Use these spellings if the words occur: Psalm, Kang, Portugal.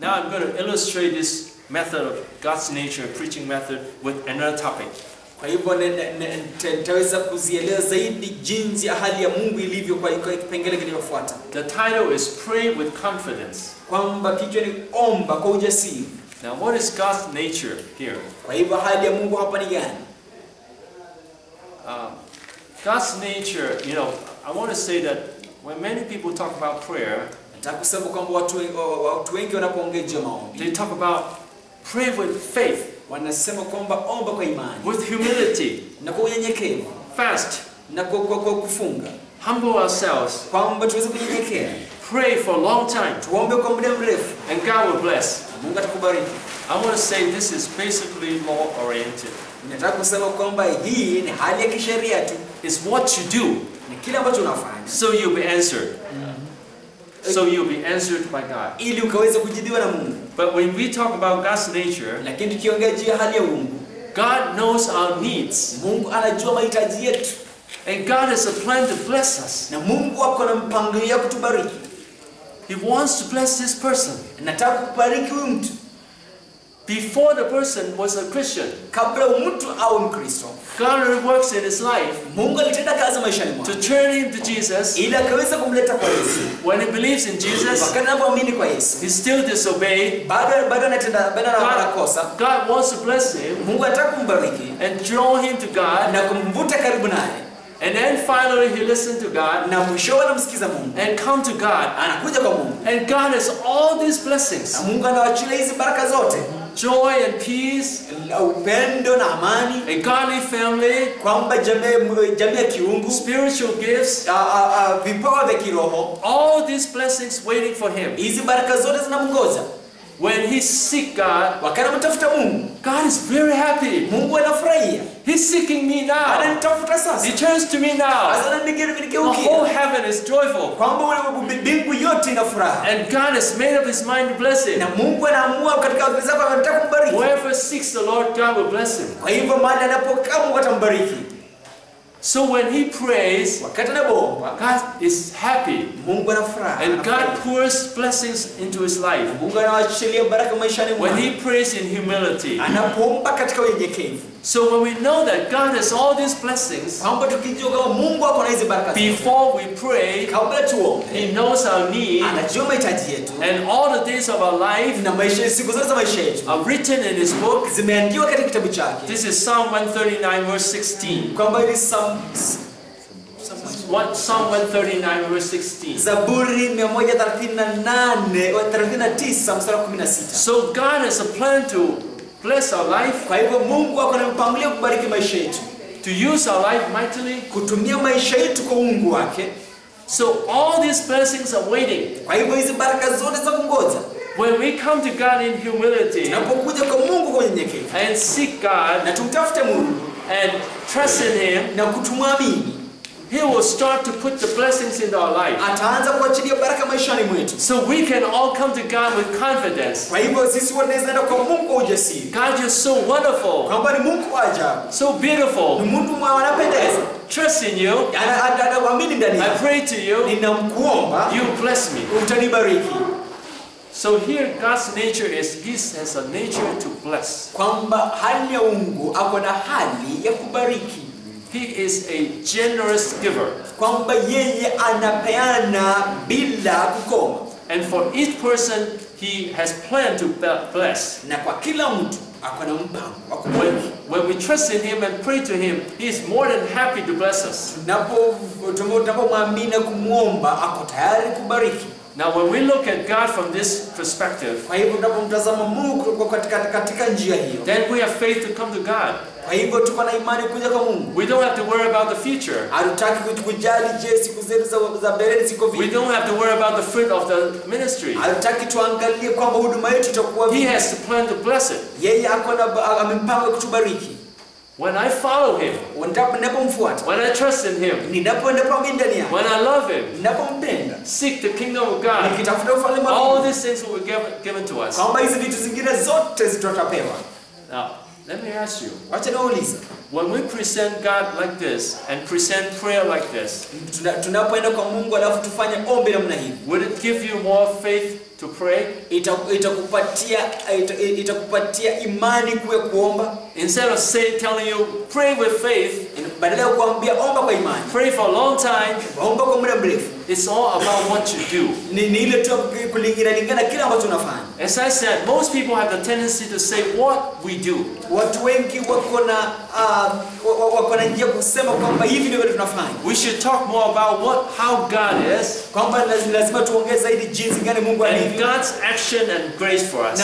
Now I'm going to illustrate this method of God's nature, preaching method, with another topic. Kwa hivyo nitaweza kuzieleza zaidi jinsi ya hali ya Mungu ilivyo kwa kipengele kilichofuata. The title is Pray with Confidence. Kwamba kichwa ni omba kwa ujasiri. Now what is God's nature here? Kwa hivyo hali ya Mungu hapa ni gani? God's nature, you know, I want to say that when many people talk about prayer, they talk about pray with faith, with humility, fast, humble ourselves, pray for a long time, and God will bless. I want to say this is basically law-oriented. It's what you do. So you'll be answered. So you'll be answered by God. But when we talk about God's nature, God knows our needs. And God has a plan to bless us. He wants to bless this person. Before the person was a Christian, God works in his life to turn him to Jesus. When he believes in Jesus, he still disobeys. God wants to bless him and draw him to God. And then finally he listened to God and come to God. And God has all these blessings. Joy and peace, a godly family, spiritual gifts, all these blessings waiting for him. When he seeks God, God is very happy. He's seeking me now. He turns to me now. The whole heaven is joyful. And God has made up his mind to bless him. Whoever seeks the Lord, God will bless him. So when he prays, God is happy. And God pours blessings into his life. When he prays in humility. So when we know that God has all these blessings, before we pray, he knows our need, and all the days of our life are written in his book. This is Psalm 139 verse 16. Psalm 139 verse 16. So God has a plan to bless our life, to use our life mightily. So all these blessings are waiting. When we come to God in humility and seek God and trust in him, he will start to put the blessings into our life. So we can all come to God with confidence. God, you're so wonderful, so beautiful. I trust in you. I pray to you. You bless me. So here God's nature is, he has a nature to bless. He is a generous giver. And for each person, he has planned to bless. When we trust in him and pray to him, he is more than happy to bless us. Now when we look at God from this perspective, then we have faith to come to God. We don't have to worry about the future. We don't have to worry about the fruit of the ministry. He has the plan to bless it. When I follow him, when I trust in him, when I love him, seek the kingdom of God, all these things will be given to us. Now, let me ask you, when we present God like this and present prayer like this, would it give you more faith to pray, itakupatia imani kuwe kuomba. Instead of saying, telling you pray with faith, badala ya kuambia omba kwa imani, pray for a long time, omba kwa muda mrefu. It's all about what you do. As I said, most people have the tendency to say what we do. We should talk more about how God is and God's action and grace for us.